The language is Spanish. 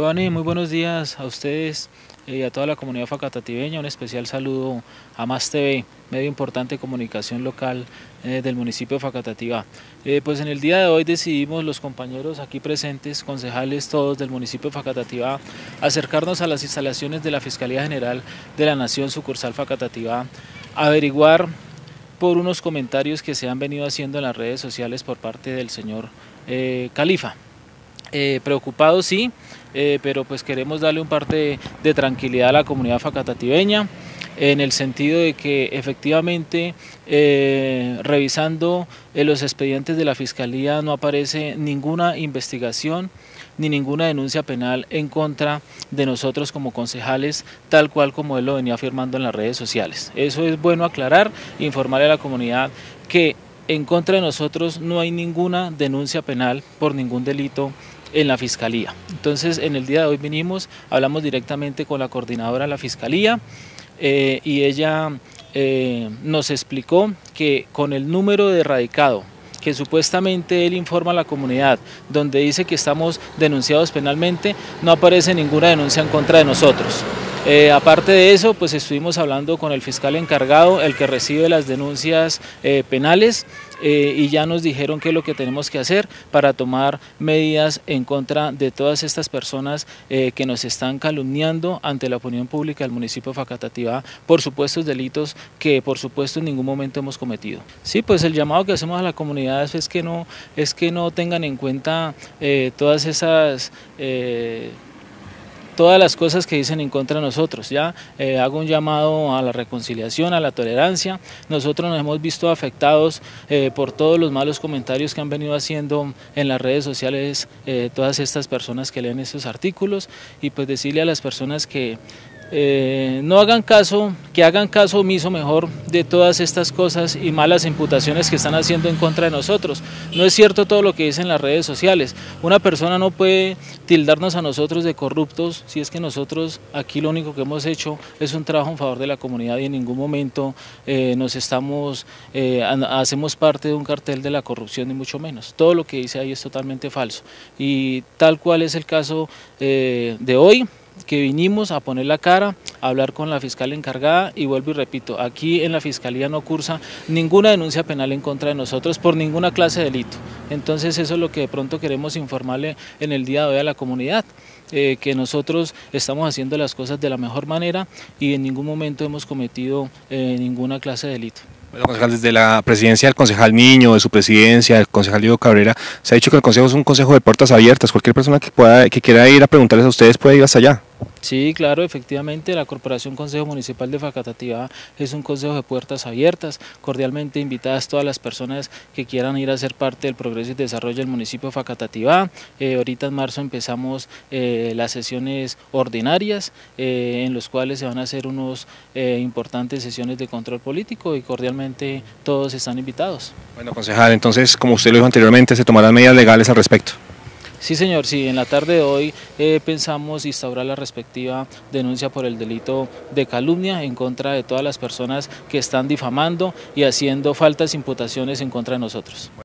Giovanni, muy buenos días a ustedes y a toda la comunidad facatativeña. Un especial saludo a Mas TV, medio importante de comunicación local del municipio de Facatativá. Pues en el día de hoy decidimos los compañeros aquí presentes, concejales todos del municipio de Facatativá, acercarnos a las instalaciones de la Fiscalía General de la Nación, sucursal Facatativá, averiguar por unos comentarios que se han venido haciendo en las redes sociales por parte del señor Califa. Preocupados sí, pero pues queremos darle un parte de tranquilidad a la comunidad facatativeña en el sentido de que efectivamente revisando los expedientes de la Fiscalía no aparece ninguna investigación ni ninguna denuncia penal en contra de nosotros como concejales, tal cual como él lo venía afirmando en las redes sociales. Eso es bueno aclarar, informarle a la comunidad que en contra de nosotros no hay ninguna denuncia penal por ningún delito en la Fiscalía. Entonces, en el día de hoy vinimos, hablamos directamente con la coordinadora de la Fiscalía y ella nos explicó que con el número de radicado que supuestamente él informa a la comunidad, donde dice que estamos denunciados penalmente, no aparece ninguna denuncia en contra de nosotros. Aparte de eso, pues estuvimos hablando con el fiscal encargado, el que recibe las denuncias penales, y ya nos dijeron qué es lo que tenemos que hacer para tomar medidas en contra de todas estas personas que nos están calumniando ante la opinión pública del municipio de Facatativá por supuestos delitos que por supuesto en ningún momento hemos cometido. Sí, pues el llamado que hacemos a la comunidad es que no tengan en cuenta todas esas todas las cosas que dicen en contra de nosotros. Ya hago un llamado a la reconciliación, a la tolerancia. Nosotros nos hemos visto afectados por todos los malos comentarios que han venido haciendo en las redes sociales todas estas personas que leen estos artículos, y pues decirle a las personas que no hagan caso, que hagan caso omiso mejor de todas estas cosas y malas imputaciones que están haciendo en contra de nosotros. No es cierto todo lo que dicen las redes sociales. Una persona no puede tildarnos a nosotros de corruptos si es que nosotros aquí lo único que hemos hecho es un trabajo en favor de la comunidad, y en ningún momento hacemos parte de un cartel de la corrupción, ni mucho menos. Todo lo que dice ahí es totalmente falso, y tal cual es el caso de hoy, que vinimos a poner la cara, a hablar con la fiscal encargada, y vuelvo y repito, aquí en la Fiscalía no cursa ninguna denuncia penal en contra de nosotros por ninguna clase de delito. Entonces eso es lo que de pronto queremos informarle en el día de hoy a la comunidad, que nosotros estamos haciendo las cosas de la mejor manera y en ningún momento hemos cometido ninguna clase de delito. Bueno, concejal, desde la presidencia del concejal Niño, de su presidencia, el concejal Diego Cabrera, se ha dicho que el consejo es un consejo de puertas abiertas. Cualquier persona que quiera ir a preguntarles a ustedes puede ir hasta allá. Sí, claro, efectivamente, la Corporación Consejo Municipal de Facatativá es un consejo de puertas abiertas, cordialmente invitadas todas las personas que quieran ir a ser parte del progreso y desarrollo del municipio de Facatativá. Ahorita en marzo empezamos las sesiones ordinarias, en los cuales se van a hacer unos importantes sesiones de control político, y cordialmente todos están invitados. Bueno, concejal, entonces, como usted lo dijo anteriormente, ¿se tomarán medidas legales al respecto? Sí, señor, sí, en la tarde de hoy pensamos instaurar la respectiva denuncia por el delito de calumnia en contra de todas las personas que están difamando y haciendo faltas imputaciones en contra de nosotros.